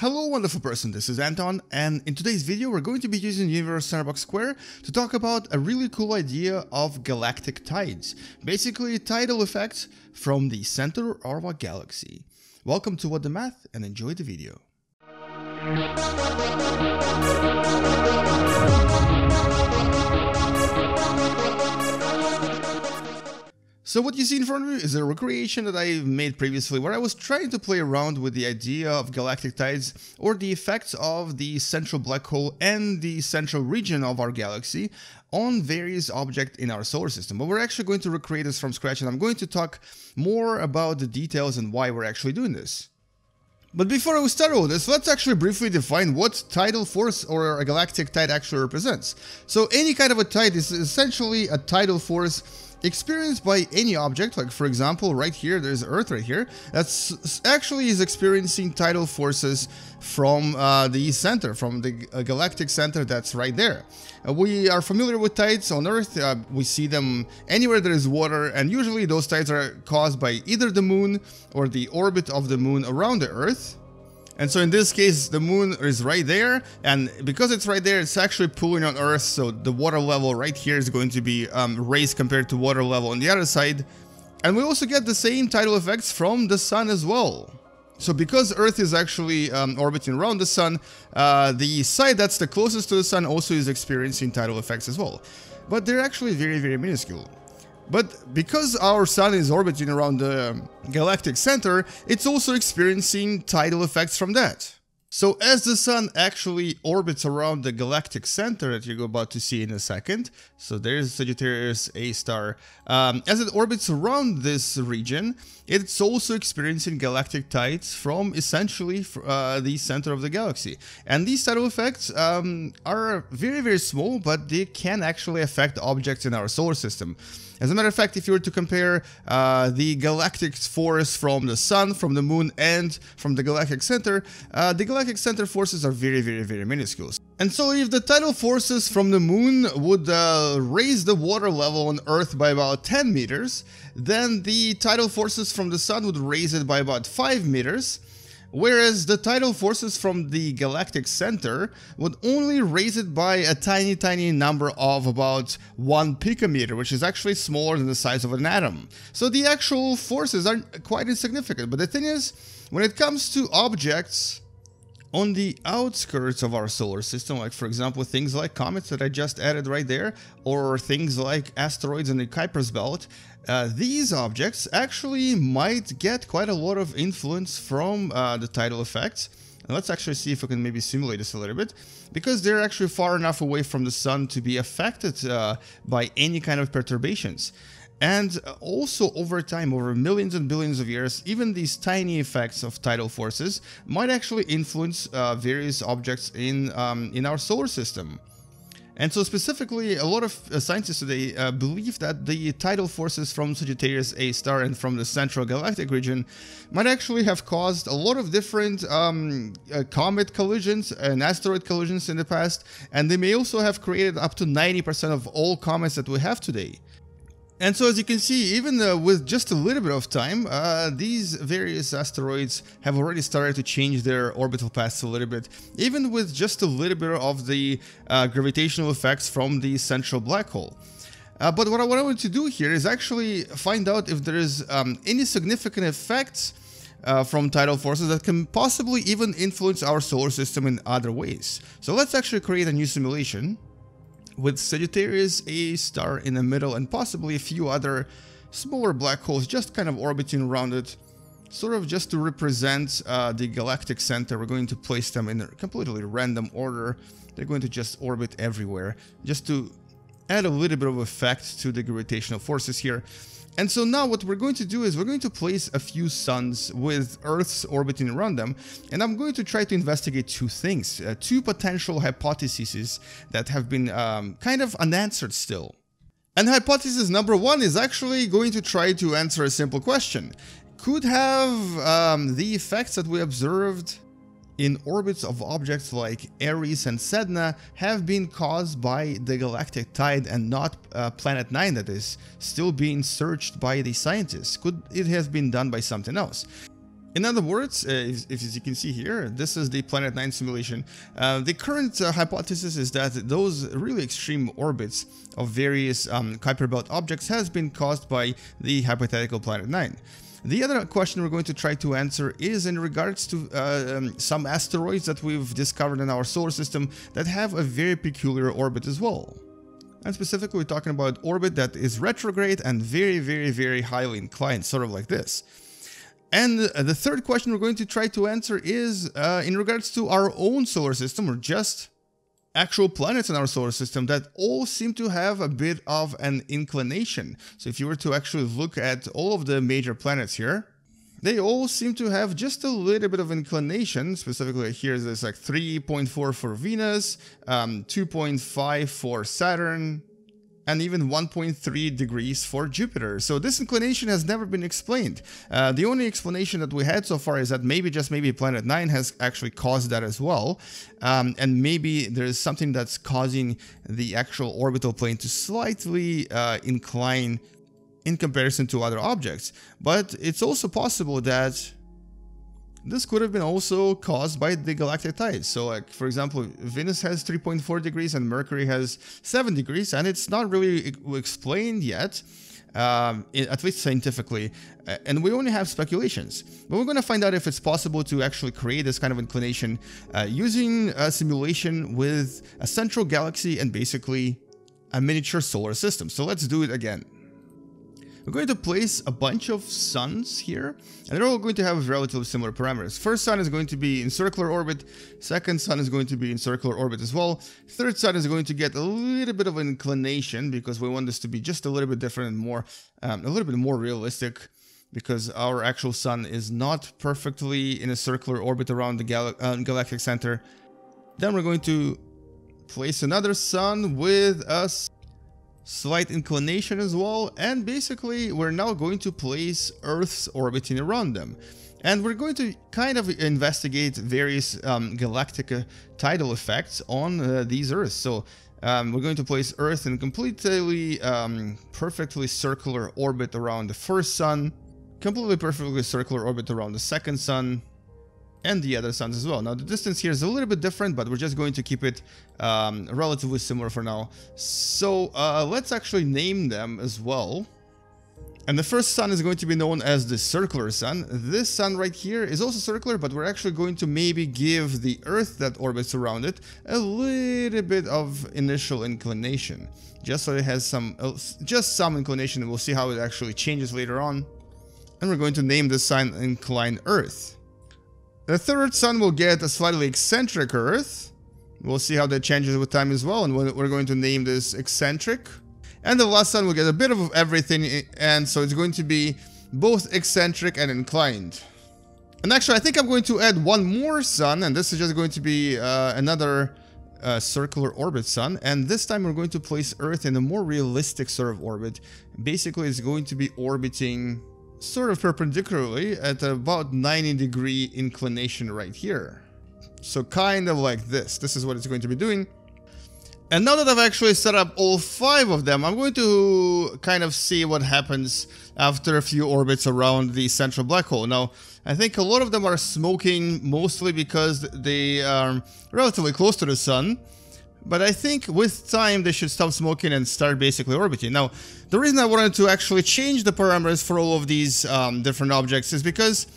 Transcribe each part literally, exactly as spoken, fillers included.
Hello wonderful person, this is Anton, and in today's video we're going to be using Universe Sandbox squared to talk about a really cool idea of galactic tides, basically tidal effects from the center of our galaxy. Welcome to What Da Math and enjoy the video. So what you see in front of you is a recreation that I made previously where I was trying to play around with the idea of galactic tides or the effects of the central black hole and the central region of our galaxy on various objects in our solar system. But we're actually going to recreate this from scratch, and I'm going to talk more about the details and why we're actually doing this. But before we start all this, let's actually briefly define what tidal force or a galactic tide actually represents. So any kind of a tide is essentially a tidal force experienced by any object, like for example right here there's Earth right here, that's actually is experiencing tidal forces from uh, the center, from the uh, galactic center that's right there. Uh, we are familiar with tides on Earth, uh, we see them anywhere there is water, and usually those tides are caused by either the moon or the orbit of the moon around the Earth. And so in this case, the moon is right there, and because it's right there, it's actually pulling on Earth, so the water level right here is going to be um, raised compared to water level on the other side. And we also get the same tidal effects from the sun as well. So because Earth is actually um, orbiting around the sun, uh, the side that's the closest to the sun also is experiencing tidal effects as well. But they're actually very, very minuscule. But because our sun is orbiting around the galactic center, it's also experiencing tidal effects from that. So as the sun actually orbits around the galactic center that you're about to see in a second, so there's Sagittarius A star, um, as it orbits around this region, it's also experiencing galactic tides from essentially uh, the center of the galaxy. And these tidal effects um, are very, very small, but they can actually affect objects in our solar system. As a matter of fact, if you were to compare uh, the galactic force from the sun, from the moon, and from the galactic center, uh, the galactic center forces are very, very, very minuscule. And so if the tidal forces from the moon would uh, raise the water level on Earth by about ten meters, then the tidal forces from the sun would raise it by about five meters, whereas the tidal forces from the galactic center would only raise it by a tiny, tiny number of about one picometer, which is actually smaller than the size of an atom. So the actual forces are quite insignificant. But the thing is, when it comes to objects on the outskirts of our solar system, like for example things like comets that I just added right there, or things like asteroids in the Kuiper Belt, Uh, these objects actually might get quite a lot of influence from uh, the tidal effects. And let's actually see if we can maybe simulate this a little bit, because they're actually far enough away from the sun to be affected uh, by any kind of perturbations. And also over time, over millions and billions of years, even these tiny effects of tidal forces might actually influence uh, various objects in, um, in our solar system. And so specifically, a lot of scientists today uh, believe that the tidal forces from Sagittarius A star and from the central galactic region might actually have caused a lot of different um, uh, comet collisions and asteroid collisions in the past, and they may also have created up to ninety percent of all comets that we have today. And so as you can see, even uh, with just a little bit of time, uh, these various asteroids have already started to change their orbital paths a little bit, even with just a little bit of the uh, gravitational effects from the central black hole. Uh, but what I, what I want to do here is actually find out if there is um, any significant effects uh, from tidal forces that can possibly even influence our solar system in other ways. So let's actually create a new simulation with Sagittarius A star in the middle and possibly a few other smaller black holes just kind of orbiting around it, sort of just to represent uh, the galactic center. We're going to place them in a completely random order. They're going to just orbit everywhere, just to add a little bit of effect to the gravitational forces here. And so now what we're going to do is we're going to place a few suns with Earths orbiting around them, and I'm going to try to investigate two things, uh, two potential hypotheses that have been um, kind of unanswered still. And hypothesis number one is actually going to try to answer a simple question. Could have um, the effects that we observed in orbits of objects like Eris and Sedna have been caused by the galactic tide and not uh, Planet nine that is still being searched by the scientists? Could it have been done by something else? In other words, uh, if, if, as you can see here, this is the Planet nine simulation. Uh, the current uh, hypothesis is that those really extreme orbits of various um, Kuiper Belt objects has been caused by the hypothetical Planet nine. The other question we're going to try to answer is in regards to uh, um, some asteroids that we've discovered in our solar system that have a very peculiar orbit as well. And specifically, we're talking about orbit that is retrograde and very, very, very highly inclined, sort of like this. And the third question we're going to try to answer is uh, in regards to our own solar system, or just actual planets in our solar system that all seem to have a bit of an inclination. So if you were to actually look at all of the major planets here, they all seem to have just a little bit of inclination. Specifically here, there's like three point four for Venus, um, two point five for Saturn, and even one point three degrees for Jupiter. So this inclination has never been explained. Uh, the only explanation that we had so far is that maybe, just maybe, Planet nine has actually caused that as well. Um, and maybe there's something that's causing the actual orbital plane to slightly uh, incline in comparison to other objects. But it's also possible that this could have been also caused by the galactic tides. So, like, for example, Venus has three point four degrees and Mercury has seven degrees, and it's not really explained yet, um, at least scientifically, and we only have speculations. But we're going to find out if it's possible to actually create this kind of inclination uh, using a simulation with a central galaxy and basically a miniature solar system. So let's do it again. We're going to place a bunch of suns here, and they're all going to have relatively similar parameters. First sun is going to be in circular orbit, second sun is going to be in circular orbit as well, third sun is going to get a little bit of an inclination because we want this to be just a little bit different and more, um, a little bit more realistic, because our actual sun is not perfectly in a circular orbit around the gal uh, galactic center. Then we're going to place another sun with a slight inclination as well, and basically we're now going to place Earth's orbiting around them. And we're going to kind of investigate various um, galactic uh, tidal effects on uh, these Earths. So um, we're going to place Earth in completely um, perfectly circular orbit around the first sun, completely perfectly circular orbit around the second sun, and the other suns as well. Now the distance here is a little bit different, but we're just going to keep it um, relatively similar for now. So uh, let's actually name them as well. And the first sun is going to be known as the circular sun. This sun right here is also circular, but we're actually going to maybe give the Earth that orbits around it a little bit of initial inclination, just so it has some, just some inclination, and we'll see how it actually changes later on. And we're going to name this sun Incline Earth. The third sun will get a slightly eccentric Earth. We'll see how that changes with time as well, and we're going to name this eccentric. And the last sun will get a bit of everything, and so it's going to be both eccentric and inclined. And actually, I think I'm going to add one more sun, and this is just going to be uh, another uh, circular orbit sun. And this time we're going to place Earth in a more realistic sort of orbit. Basically, it's going to be orbiting sort of perpendicularly at about ninety degree inclination right here. So kind of like this. This is what it's going to be doing. And now that I've actually set up all five of them, I'm going to kind of see what happens after a few orbits around the central black hole. Now, I think a lot of them are smoking, mostly because they are relatively close to the sun. But I think with time they should stop smoking and start basically orbiting. Now, the reason I wanted to actually change the parameters for all of these um, different objects is because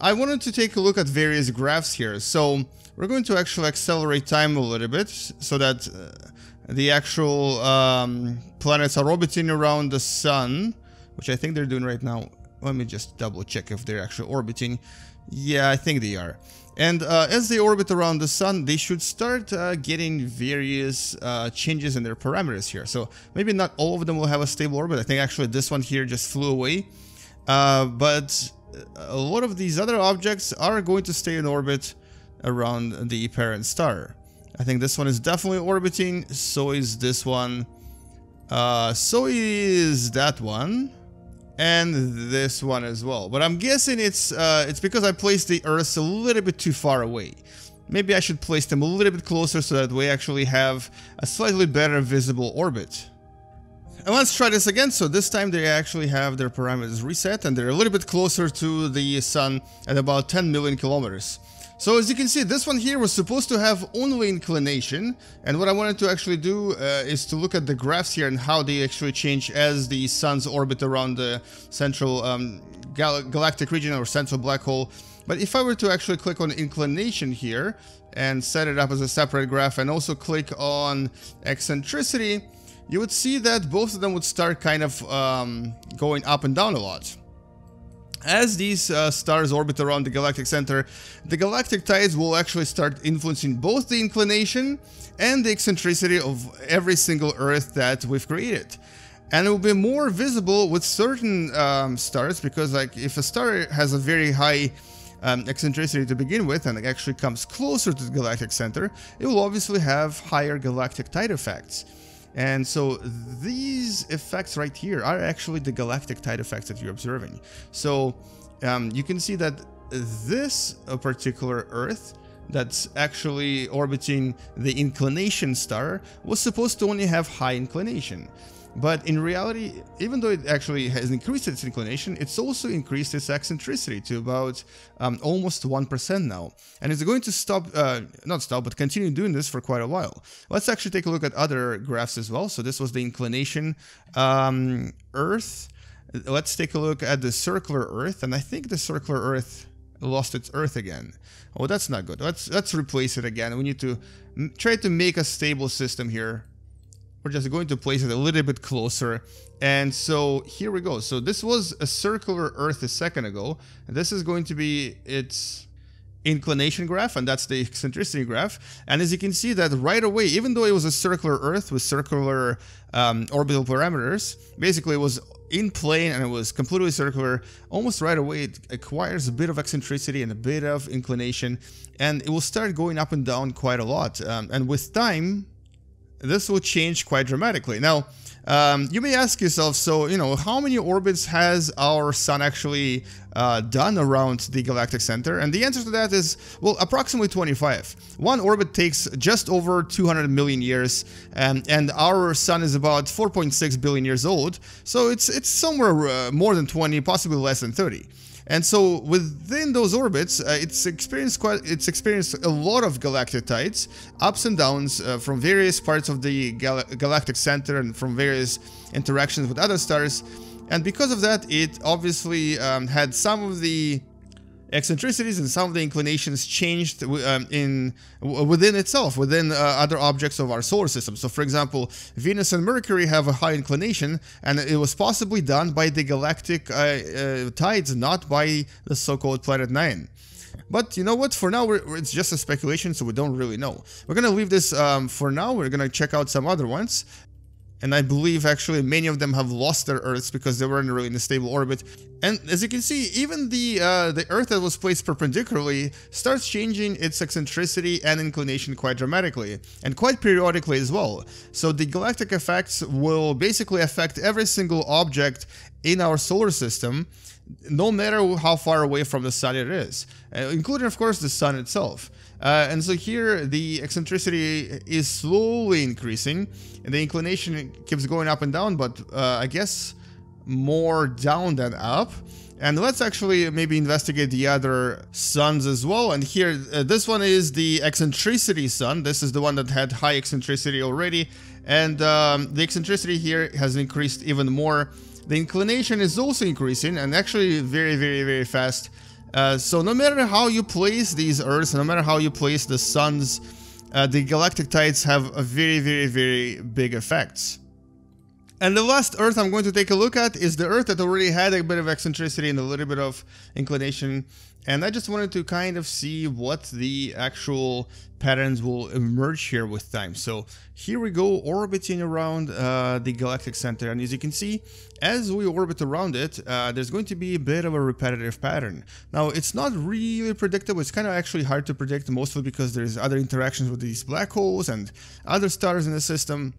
I wanted to take a look at various graphs here. So we're going to actually accelerate time a little bit so that uh, the actual um, planets are orbiting around the sun, which I think they're doing right now. Let me just double check if they're actually orbiting. Yeah, I think they are. And uh, as they orbit around the sun, they should start uh, getting various uh, changes in their parameters here. So maybe not all of them will have a stable orbit. I think actually this one here just flew away. Uh, but a lot of these other objects are going to stay in orbit around the parent star. I think this one is definitely orbiting. So is this one. Uh, so is that one. And this one as well. But I'm guessing it's uh, it's because I placed the Earths a little bit too far away. Maybe I should place them a little bit closer so that we actually have a slightly better visible orbit. And let's try this again. So this time they actually have their parameters reset and they're a little bit closer to the sun at about ten million kilometers. So as you can see, this one here was supposed to have only inclination, and what I wanted to actually do uh, is to look at the graphs here and how they actually change as the sun's orbit around the central um, gal galactic region or central black hole. But if I were to actually click on inclination here and set it up as a separate graph and also click on eccentricity, you would see that both of them would start kind of um, going up and down a lot. As these uh, stars orbit around the galactic center, the galactic tides will actually start influencing both the inclination and the eccentricity of every single Earth that we've created. And it will be more visible with certain um, stars, because like if a star has a very high um, eccentricity to begin with and it actually comes closer to the galactic center, it will obviously have higher galactic tide effects. And so these effects right here are actually the galactic tide effects that you're observing. So um, you can see that this particular Earth that's actually orbiting the inclination star was supposed to only have high inclination. But in reality, even though it actually has increased its inclination, it's also increased its eccentricity to about um, almost one percent now. And it's going to stop, uh, not stop, but continue doing this for quite a while. Let's actually take a look at other graphs as well. So this was the inclination um, Earth. Let's take a look at the circular Earth. And I think the circular Earth lost its Earth again. Oh, that's not good. Let's, let's replace it again. We need to m try to make a stable system here. We're just going to place it a little bit closer. And so here we go. So this was a circular Earth a second ago. This is going to be its inclination graph, and that's the eccentricity graph. And as you can see that right away, even though it was a circular Earth with circular um, orbital parameters, basically it was in plane and it was completely circular, almost right away it acquires a bit of eccentricity and a bit of inclination, and it will start going up and down quite a lot. Um, and with time, this will change quite dramatically. Now, um, you may ask yourself, so, you know, how many orbits has our sun actually uh, done around the galactic center? And the answer to that is, well, approximately twenty-five. One orbit takes just over two hundred million years, um, and our sun is about four point six billion years old. So it's, it's somewhere uh, more than twenty, possibly less than thirty. And so within those orbits, uh, it's experienced quite, it's experienced a lot of galactic tides, ups and downs uh, from various parts of the gal galactic center and from various interactions with other stars. And because of that, it obviously um, had some of the eccentricities and some of the inclinations changed um, in within itself, within uh, other objects of our solar system. So for example, Venus and Mercury have a high inclination, and it was possibly done by the galactic uh, uh, tides, not by the so-called Planet nine. But you know what, for now, we're, it's just a speculation, so we don't really know. We're gonna leave this um, for now. We're gonna check out some other ones. And I believe actually many of them have lost their Earths because they weren't really in a stable orbit. And as you can see, even the uh, the Earth that was placed perpendicularly starts changing its eccentricity and inclination quite dramatically, and quite periodically as well. So the galactic effects will basically affect every single object in our solar system, no matter how far away from the sun it is, including, of course, the sun itself. Uh, and so here the eccentricity is slowly increasing and the inclination keeps going up and down, but uh, I guess more down than up. And let's actually maybe investigate the other suns as well. And here, uh, this one is the eccentricity sun. This is the one that had high eccentricity already. And um, the eccentricity here has increased even more. The inclination is also increasing, and actually very, very, very fast. Uh, so no matter how you place these Earths, no matter how you place the suns, uh, the galactic tides have a very, very, very big effects. And the last Earth I'm going to take a look at is the Earth that already had a bit of eccentricity and a little bit of inclination. And I just wanted to kind of see what the actual patterns will emerge here with time. So here we go, orbiting around uh, the galactic center. And as you can see, as we orbit around it, uh, there's going to be a bit of a repetitive pattern. Now, it's not really predictable. It's kind of actually hard to predict, mostly because there's other interactions with these black holes and other stars in the system.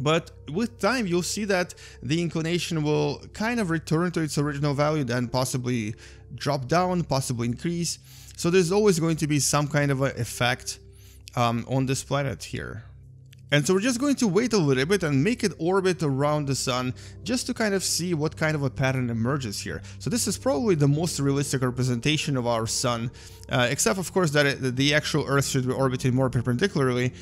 But with time, you'll see that the inclination will kind of return to its original value, then possibly drop down, possibly increase. So there's always going to be some kind of an effect um, on this planet here. And so we're just going to wait a little bit and make it orbit around the sun just to kind of see what kind of a pattern emerges here. So this is probably the most realistic representation of our sun, uh, except of course that, it, that the actual Earth should be orbited more perpendicularly.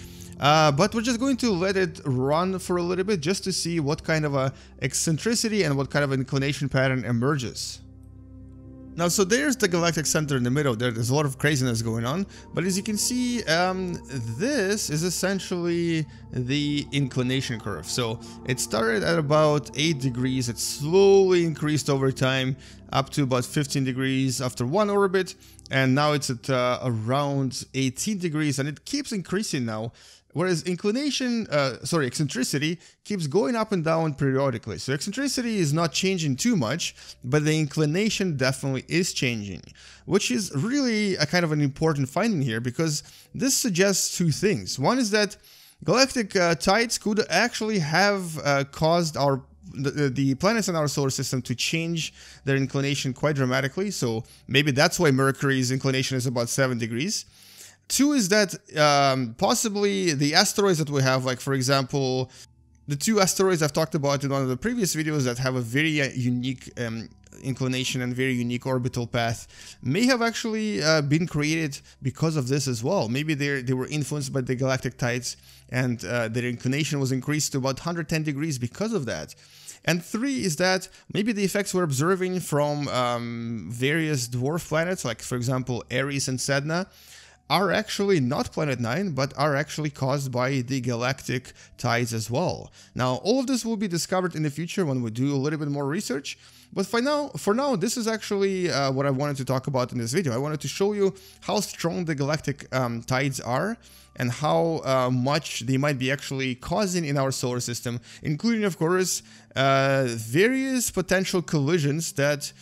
Uh, but we're just going to let it run for a little bit just to see what kind of a eccentricity and what kind of inclination pattern emerges. Now, so there's the galactic center in the middle there. There's a lot of craziness going on, but as you can see, um, this is essentially the inclination curve. So it started at about eight degrees, it slowly increased over time up to about fifteen degrees after one orbit, and now it's at uh, around eighteen degrees, and it keeps increasing now. Whereas inclination, uh, sorry, eccentricity keeps going up and down periodically. So eccentricity is not changing too much, but the inclination definitely is changing, which is really a kind of an important finding here, because this suggests two things. One is that galactic uh, tides could actually have uh, caused our The, the planets in our solar system to change their inclination quite dramatically. So maybe that's why Mercury's inclination is about seven degrees. Two is that um, possibly the asteroids that we have, like for example, the two asteroids I've talked about in one of the previous videos that have a very uh, unique um, inclination and very unique orbital path, may have actually uh, been created because of this as well. Maybe they they were influenced by the galactic tides, and uh, their inclination was increased to about one hundred ten degrees because of that. And three is that maybe the effects we're observing from um, various dwarf planets, like for example Eris and Sedna, are actually not Planet nine, but are actually caused by the galactic tides as well. Now, all of this will be discovered in the future when we do a little bit more research, but for now, for now this is actually uh, what I wanted to talk about in this video. I wanted to show you how strong the galactic um, tides are and how uh, much they might be actually causing in our solar system, including, of course, uh, various potential collisions that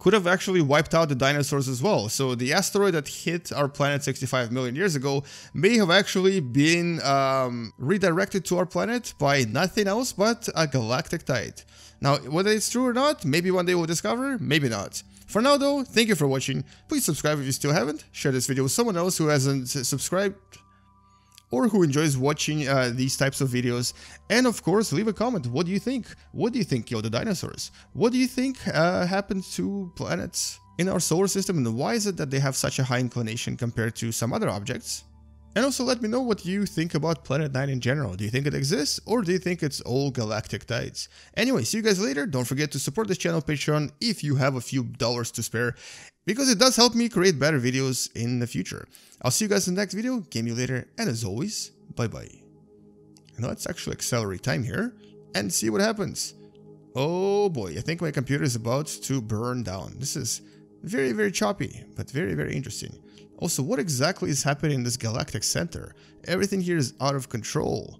could have actually wiped out the dinosaurs as well. So the asteroid that hit our planet sixty-five million years ago may have actually been um, redirected to our planet by nothing else but a galactic tide. Now, whether it's true or not, maybe one day we'll discover, maybe not. For now though, thank you for watching. Please subscribe if you still haven't, share this video with someone else who hasn't subscribed or who enjoys watching uh, these types of videos. And of course, leave a comment. What do you think? What do you think killed the dinosaurs? What do you think uh, happened to planets in our solar system? And why is it that they have such a high inclination compared to some other objects? And also let me know what you think about Planet nine in general. Do you think it exists, or do you think it's all galactic tides? Anyway, see you guys later. Don't forget to support this channel on Patreon if you have a few dollars to spare, because it does help me create better videos in the future. I'll see you guys in the next video. Game you later, and as always, bye-bye. Now let's actually accelerate time here and see what happens. Oh boy, I think my computer is about to burn down. This is very, very choppy, but very, very interesting. Also, what exactly is happening in this galactic center? Everything here is out of control.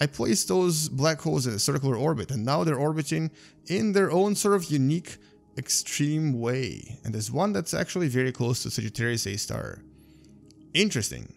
I placed those black holes in a circular orbit, and now they're orbiting in their own sort of unique, extreme way. And there's one that's actually very close to Sagittarius A star. Interesting.